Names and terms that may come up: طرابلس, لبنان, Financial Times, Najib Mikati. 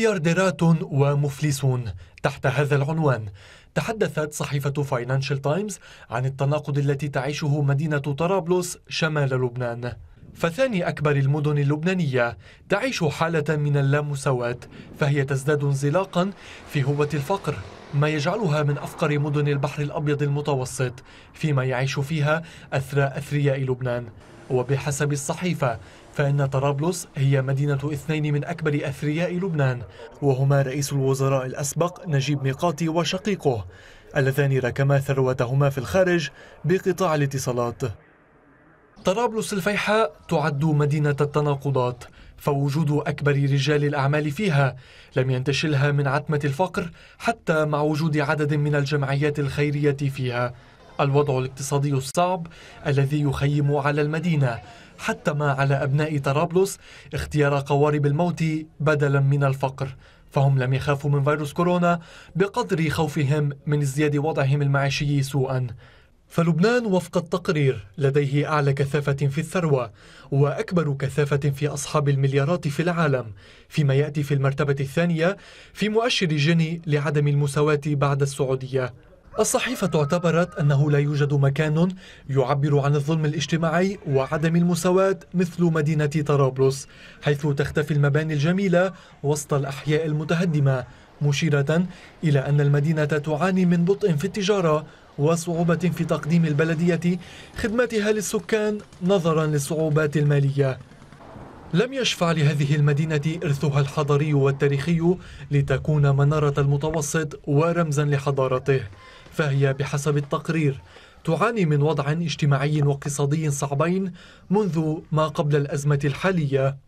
مليارديرات ومفلسون. تحت هذا العنوان تحدثت صحيفة فاينانشال تايمز عن التناقض التي تعيشه مدينة طرابلس شمال لبنان، فثاني أكبر المدن اللبنانية تعيش حالة من اللامساواة، فهي تزداد انزلاقا في هوة الفقر، ما يجعلها من أفقر مدن البحر الأبيض المتوسط، فيما يعيش فيها أثرى أثرياء لبنان. وبحسب الصحيفة فإن طرابلس هي مدينة اثنين من أكبر أثرياء لبنان، وهما رئيس الوزراء الأسبق نجيب ميقاتي وشقيقه، اللذان ركما ثروتهما في الخارج بقطاع الاتصالات. طرابلس الفيحاء تعد مدينة التناقضات، فوجود أكبر رجال الأعمال فيها لم ينتشلها من عتمة الفقر حتى مع وجود عدد من الجمعيات الخيرية فيها. الوضع الاقتصادي الصعب الذي يخيم على المدينة حتى ما على أبناء طرابلس اختيار قوارب الموت بدلا من الفقر، فهم لم يخافوا من فيروس كورونا بقدر خوفهم من ازدياد وضعهم المعيشي سوءا. فلبنان وفق التقرير لديه أعلى كثافة في الثروة وأكبر كثافة في أصحاب المليارات في العالم، فيما يأتي في المرتبة الثانية في مؤشر جيني لعدم المساواة بعد السعودية. الصحيفة اعتبرت أنه لا يوجد مكان يعبر عن الظلم الاجتماعي وعدم المساواة مثل مدينة طرابلس، حيث تختفي المباني الجميلة وسط الأحياء المتهدمة، مشيرة إلى أن المدينة تعاني من بطء في التجارة وصعوبة في تقديم البلدية خدماتها للسكان نظرا للصعوبات المالية. لم يشفع لهذه المدينة إرثها الحضاري والتاريخي لتكون منارة المتوسط ورمزا لحضارته، فهي بحسب التقرير تعاني من وضع اجتماعي واقتصادي صعبين منذ ما قبل الأزمة الحالية